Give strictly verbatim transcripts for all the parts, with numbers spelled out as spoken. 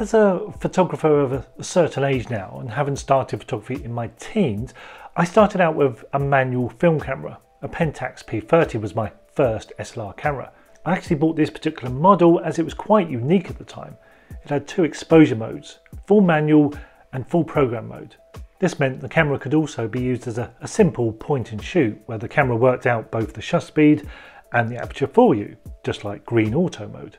as a photographer of a certain age now, and having started photography in my teens, I started out with a manual film camera. A Pentax P thirty was my first S L R camera. I actually bought this particular model as it was quite unique at the time. It had two exposure modes, full manual and full program mode. This meant the camera could also be used as a, a simple point and shoot, where the camera worked out both the shutter speed and the aperture for you, just like green auto mode.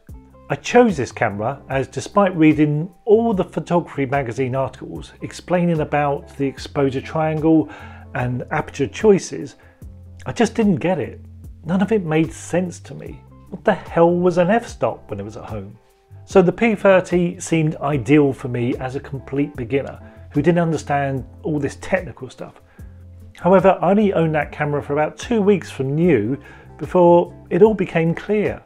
I chose this camera as, despite reading all the photography magazine articles explaining about the exposure triangle and aperture choices, I just didn't get it. None of it made sense to me. What the hell was an f-stop when I was at home? So the P thirty seemed ideal for me as a complete beginner who didn't understand all this technical stuff. However, I only owned that camera for about two weeks from new before it all became clear.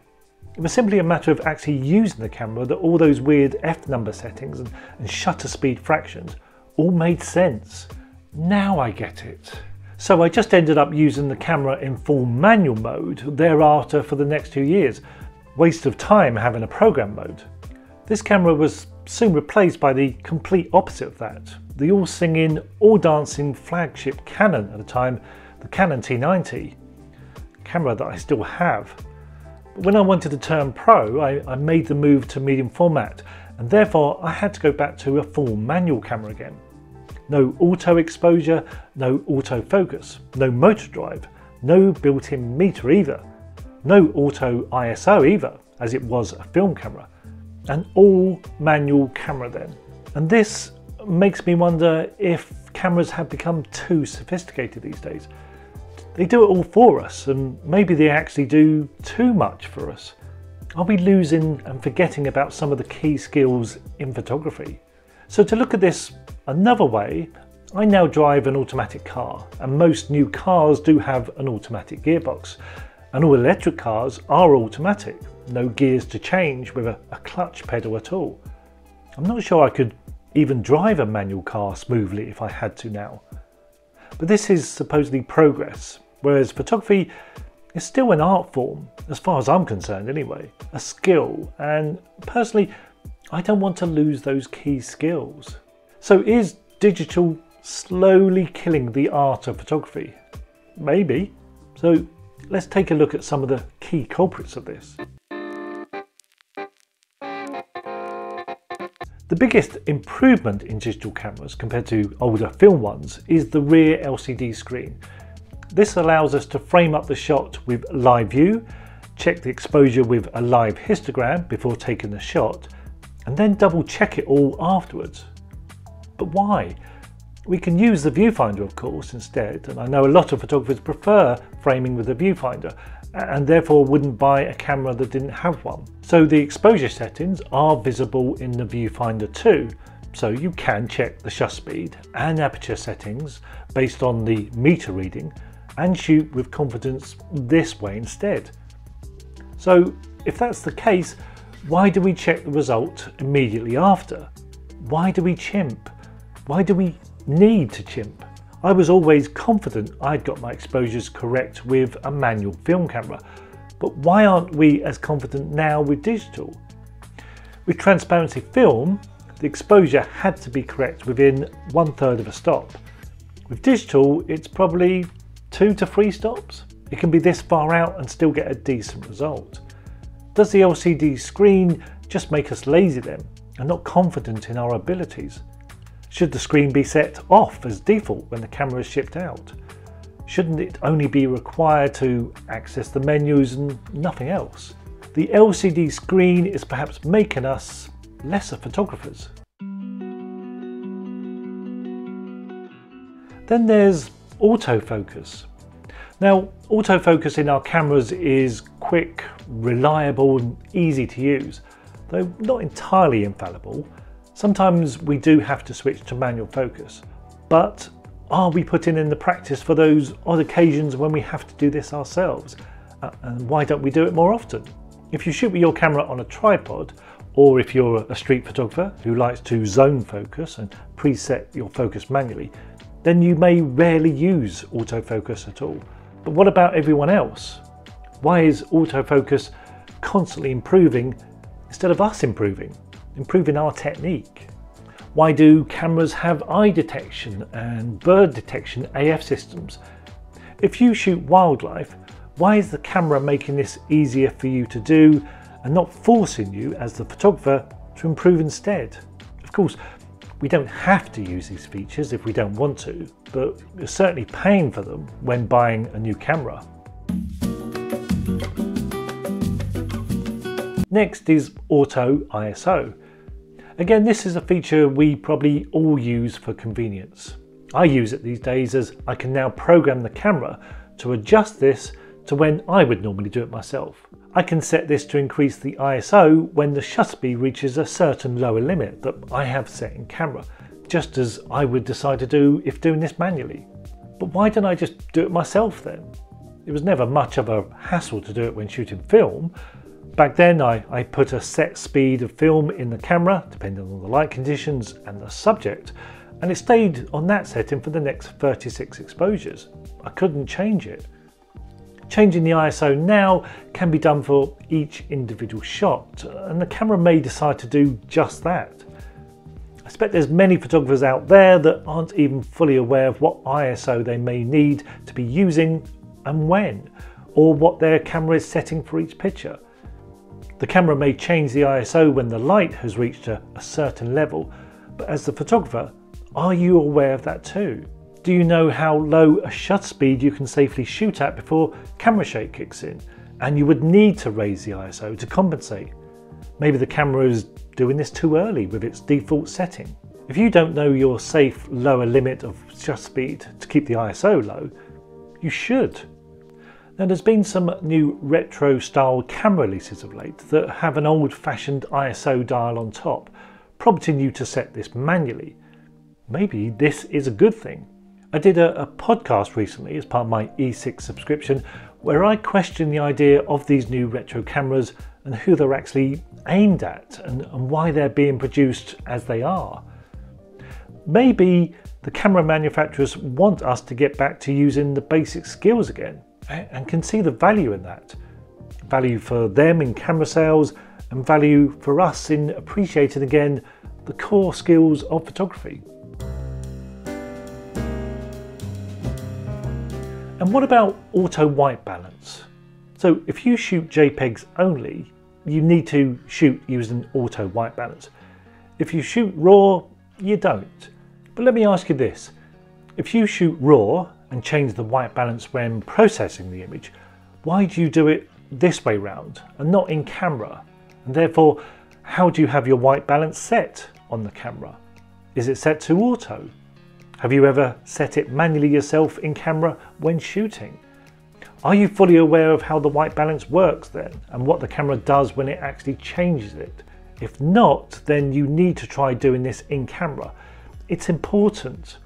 It was simply a matter of actually using the camera that all those weird f-number settings and, and shutter speed fractions all made sense. Now I get it. So I just ended up using the camera in full manual mode thereafter for the next two years. Waste of time having a program mode. This camera was soon replaced by the complete opposite of that. The all singing, all dancing flagship Canon at the time, the Canon T ninety, a camera that I still have. But when I wanted to turn pro, I, I made the move to medium format, and therefore I had to go back to a full manual camera again. No auto exposure, no autofocus, no motor drive, no built-in meter either, no auto I S O either, as it was a film camera. An all manual camera then. And this makes me wonder if cameras have become too sophisticated these days. They do it all for us, and maybe they actually do too much for us. Are we losing and forgetting about some of the key skills in photography? So to look at this another way, I now drive an automatic car, and most new cars do have an automatic gearbox, and all electric cars are automatic, no gears to change with a, a clutch pedal at all. I'm not sure I could even drive a manual car smoothly if I had to now. But this is supposedly progress, whereas photography is still an art form, as far as I'm concerned anyway, a skill, and personally, I don't want to lose those key skills. So is digital slowly killing the art of photography? Maybe. So let's take a look at some of the key culprits of this. The biggest improvement in digital cameras compared to older film ones is the rear L C D screen. This allows us to frame up the shot with live view, check the exposure with a live histogram before taking the shot, and then double check it all afterwards. But why? We can use the viewfinder, of course, instead, and I know a lot of photographers prefer framing with a viewfinder and therefore wouldn't buy a camera that didn't have one. So the exposure settings are visible in the viewfinder too, so you can check the shutter speed and aperture settings based on the meter reading and shoot with confidence this way instead. So if that's the case, why do we check the result immediately after? Why do we chimp? Why do we need to chimp? I was always confident I'd got my exposures correct with a manual film camera, but why aren't we as confident now with digital? With transparency film, the exposure had to be correct within one third of a stop. With digital, it's probably two to three stops. It can be this far out and still get a decent result. Does the L C D screen just make us lazy then, and not confident in our abilities? Should the screen be set off as default when the camera is shipped out? Shouldn't it only be required to access the menus and nothing else? The L C D screen is perhaps making us lesser photographers. Then there's autofocus. Now, autofocus in our cameras is quick, reliable and easy to use, though not entirely infallible. Sometimes we do have to switch to manual focus, but are we putting in the practice for those odd occasions when we have to do this ourselves? Uh, and why don't we do it more often? If you shoot with your camera on a tripod, or if you're a street photographer who likes to zone focus and preset your focus manually, then you may rarely use autofocus at all. But what about everyone else? Why is autofocus constantly improving instead of us improving? improving our technique. Why do cameras have eye detection and bird detection A F systems? If you shoot wildlife, why is the camera making this easier for you to do and not forcing you as the photographer to improve instead? Of course, we don't have to use these features if we don't want to, but you're certainly paying for them when buying a new camera. Next is auto I S O. Again, this is a feature we probably all use for convenience. I use it these days as I can now program the camera to adjust this to when I would normally do it myself. I can set this to increase the I S O when the shutter speed reaches a certain lower limit that I have set in camera, just as I would decide to do if doing this manually. But why didn't I just do it myself then? It was never much of a hassle to do it when shooting film. Back then I, I put a set speed of film in the camera, depending on the light conditions and the subject, and it stayed on that setting for the next thirty-six exposures. I couldn't change it. Changing the I S O now can be done for each individual shot, and the camera may decide to do just that. I suspect there's many photographers out there that aren't even fully aware of what I S O they may need to be using and when, or what their camera is setting for each picture. The camera may change the I S O when the light has reached a, a certain level, but as the photographer, are you aware of that too? Do you know how low a shutter speed you can safely shoot at before camera shake kicks in, and you would need to raise the I S O to compensate? Maybe the camera is doing this too early with its default setting. If you don't know your safe lower limit of shutter speed to keep the I S O low, you should. Now, there's been some new retro style camera releases of late that have an old fashioned I S O dial on top, prompting you to set this manually. Maybe this is a good thing. I did a, a podcast recently as part of my E six subscription where I questioned the idea of these new retro cameras and who they're actually aimed at and, and why they're being produced as they are. Maybe the camera manufacturers want us to get back to using the basic skills again, and can see the value in that. Value for them in camera sales and value for us in appreciating again the core skills of photography. And what about auto white balance? So if you shoot JPEGs only, you need to shoot using auto white balance. If you shoot RAW, you don't. But let me ask you this, if you shoot RAW and change the white balance when processing the image, why do you do it this way round and not in camera? And therefore, how do you have your white balance set on the camera? Is it set to auto? Have you ever set it manually yourself in camera when shooting? Are you fully aware of how the white balance works then and what the camera does when it actually changes it? If not, then you need to try doing this in camera. It's important.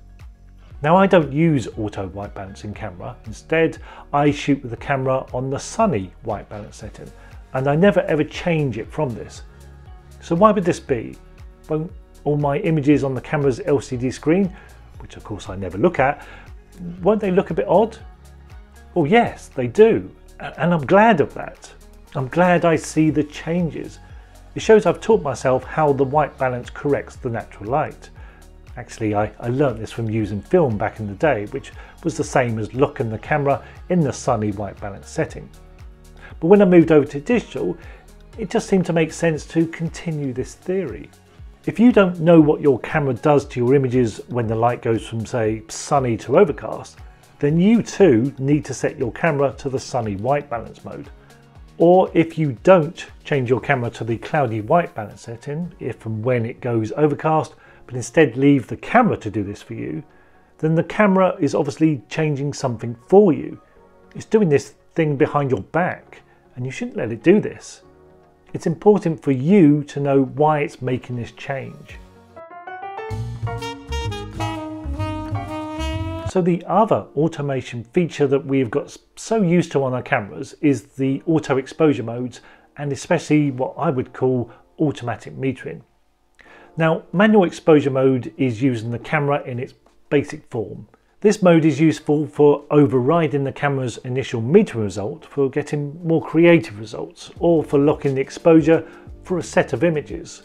Now, I don't use auto white balance in camera. Instead, I shoot with the camera on the sunny white balance setting, and I never ever change it from this. So why would this be? Won't all my images on the camera's L C D screen, which of course I never look at, won't they look a bit odd? Oh yes, they do, and I'm glad of that. I'm glad I see the changes. It shows I've taught myself how the white balance corrects the natural light. Actually, I, I learned this from using film back in the day, which was the same as locking the camera in the sunny white balance setting. But when I moved over to digital, it just seemed to make sense to continue this theory. If you don't know what your camera does to your images when the light goes from, say, sunny to overcast, then you too need to set your camera to the sunny white balance mode. Or if you don't change your camera to the cloudy white balance setting, if and when it goes overcast, but instead leave the camera to do this for you, then the camera is obviously changing something for you. It's doing this thing behind your back, and you shouldn't let it do this. It's important for you to know why it's making this change. So the other automation feature that we've got so used to on our cameras is the auto exposure modes, and especially what I would call automatic metering. Now, manual exposure mode is using the camera in its basic form. This mode is useful for overriding the camera's initial metering result for getting more creative results, or for locking the exposure for a set of images.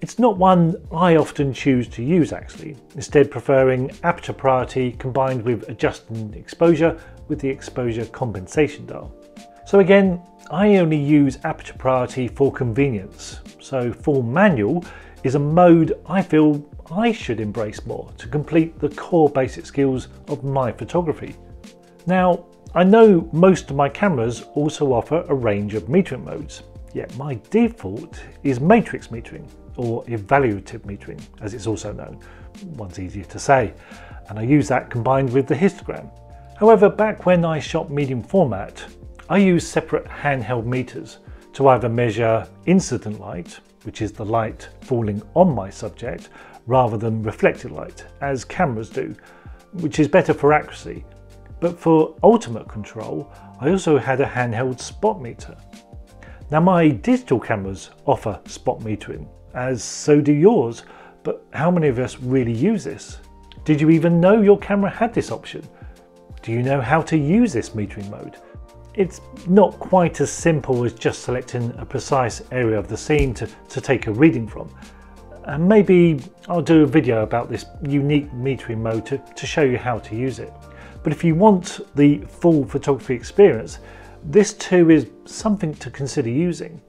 It's not one I often choose to use actually, instead preferring aperture priority combined with adjusting exposure with the exposure compensation dial. So again, I only use aperture priority for convenience, so full manual is a mode I feel I should embrace more to complete the core basic skills of my photography. Now, I know most of my cameras also offer a range of metering modes, yet my default is matrix metering, or evaluative metering as it's also known, one's easier to say, and I use that combined with the histogram. However, back when I shot medium format, I used separate handheld meters to either measure incident light, which is the light falling on my subject, rather than reflected light, as cameras do, which is better for accuracy. But for ultimate control, I also had a handheld spot meter. Now my digital cameras offer spot metering, as so do yours, but how many of us really use this? Did you even know your camera had this option? Do you know how to use this metering mode? It's not quite as simple as just selecting a precise area of the scene to, to take a reading from. And maybe I'll do a video about this unique metering mode to, to show you how to use it. But if you want the full photography experience, this too is something to consider using.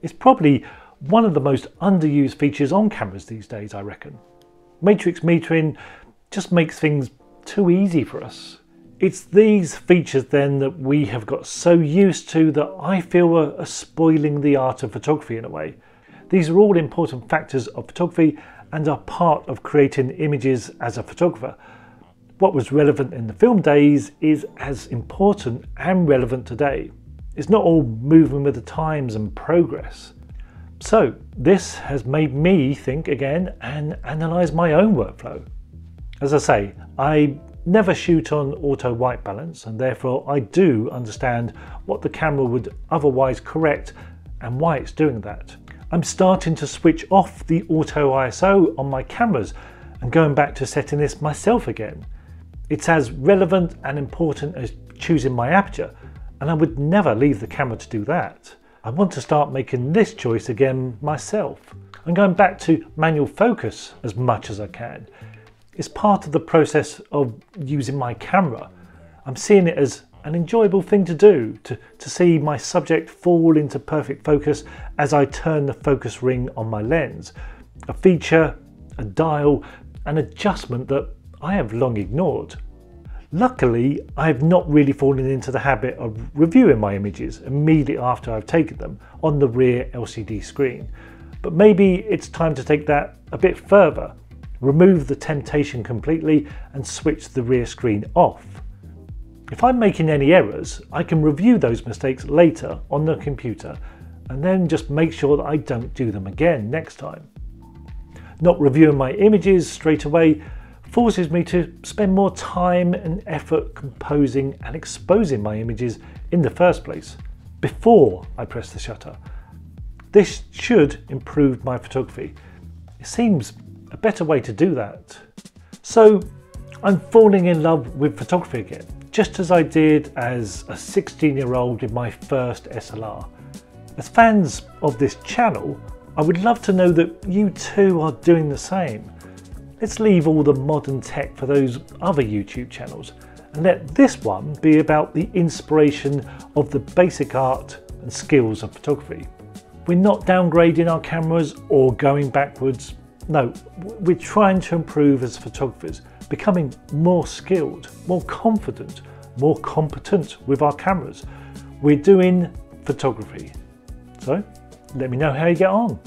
It's probably one of the most underused features on cameras these days, I reckon. Matrix metering just makes things too easy for us. It's these features then that we have got so used to that I feel are, are spoiling the art of photography in a way. These are all important factors of photography and are part of creating images as a photographer. What was relevant in the film days is as important and relevant today. It's not all moving with the times and progress. So this has made me think again and analyse my own workflow. As I say, I never shoot on auto white balance, and therefore I do understand what the camera would otherwise correct and why it's doing that. I'm starting to switch off the auto I S O on my cameras and going back to setting this myself again. It's as relevant and important as choosing my aperture, and I would never leave the camera to do that. I want to start making this choice again myself. I'm going back to manual focus as much as I can. It's part of the process of using my camera. I'm seeing it as an enjoyable thing to do, to, to see my subject fall into perfect focus as I turn the focus ring on my lens, a feature, a dial, an adjustment that I have long ignored. Luckily, I've not really fallen into the habit of reviewing my images immediately after I've taken them on the rear L C D screen, but maybe it's time to take that a bit further. Remove the temptation completely and switch the rear screen off. If I'm making any errors, I can review those mistakes later on the computer and then just make sure that I don't do them again next time. Not reviewing my images straight away forces me to spend more time and effort composing and exposing my images in the first place, before I press the shutter. This should improve my photography. It seems a better way to do that. So I'm falling in love with photography again, just as I did as a sixteen year old in my first S L R. As fans of this channel, I would love to know that you too are doing the same. Let's leave all the modern tech for those other YouTube channels and let this one be about the inspiration of the basic art and skills of photography. We're not downgrading our cameras or going backwards. No, we're trying to improve as photographers, becoming more skilled, more confident, more competent with our cameras. We're doing photography. So let me know how you get on.